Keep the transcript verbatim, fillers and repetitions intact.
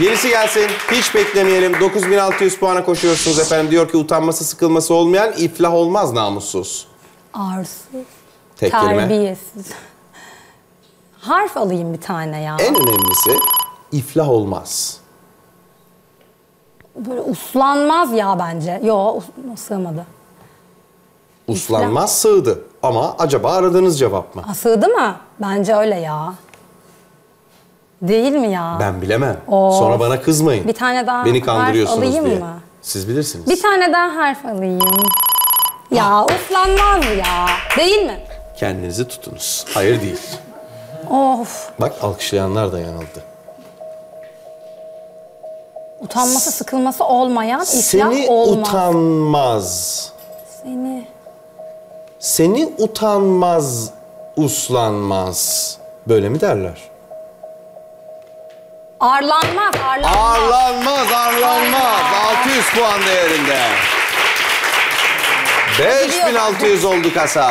Gerisi gelsin. Hiç beklemeyelim. dokuz bin altı yüz puana koşuyorsunuz efendim. Diyor ki utanması sıkılması olmayan iflah olmaz namussuz. Arsız. Tek kelime. Terbiyesiz. Harf alayım bir tane ya. En önemlisi iflah olmaz. Böyle uslanmaz ya bence. Yo, sığmadı. Uslanmaz İflah. Sığdı. Ama acaba aradığınız cevap mı? Aa, sığdı mı? Bence öyle ya. Değil mi ya? Ben bilemem. Of. Sonra bana kızmayın. Bir tane daha beni kandırıyorsunuz harf alayım diye. Mı? Siz bilirsiniz. Bir tane daha harf alayım. Ya uslanmaz ya. Değil mi? Kendinizi tutunuz. Hayır değil. Of. Bak alkışlayanlar da yanıldı. Utanması sıkılması olmayan iflah seni olmaz. Utanmaz. Seni. Seni utanmaz, uslanmaz. Böyle mi derler? Arlanmaz, arlanmaz. Arlanmaz, arlanmaz. altı yüz puan değerinde. beş bin altı yüz oldu kasa.